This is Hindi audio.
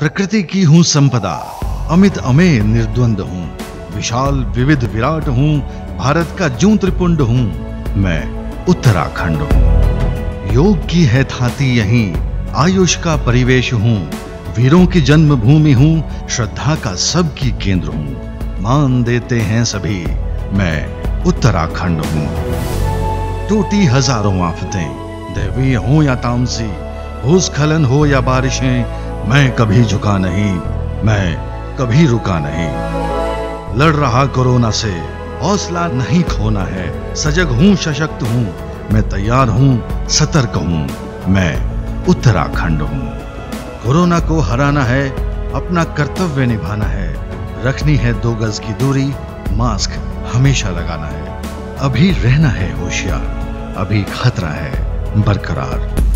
प्रकृति की हूँ संपदा, अमित अमेय निर्द्वंद हूँ, विशाल विविध विराट हूँ, भारत का जूं त्रिपुंड हूँ, मैं उत्तराखंड हूँ। योग की है थाती यहीं, आयुष का परिवेश हूँ, वीरों की जन्मभूमि हूँ, श्रद्धा का सबकी केंद्र हूँ, मान देते हैं सभी, मैं उत्तराखंड हूँ। टूटी हजारों आफतें, दैवीय हो या तामसी, भूस्खलन हो या बारिशें, मैं कभी झुका नहीं, मैं कभी रुका नहीं। लड़ रहा कोरोना से, हौसला नहीं खोना है, सजग हूँ, सशक्त हूँ, मैं तैयार हूँ, सतर्क हूँ, मैं उत्तराखंड हूँ। कोरोना को हराना है, अपना कर्तव्य निभाना है, रखनी है 2 गज की दूरी, मास्क हमेशा लगाना है, अभी रहना है होशियार, अभी खतरा है बरकरार।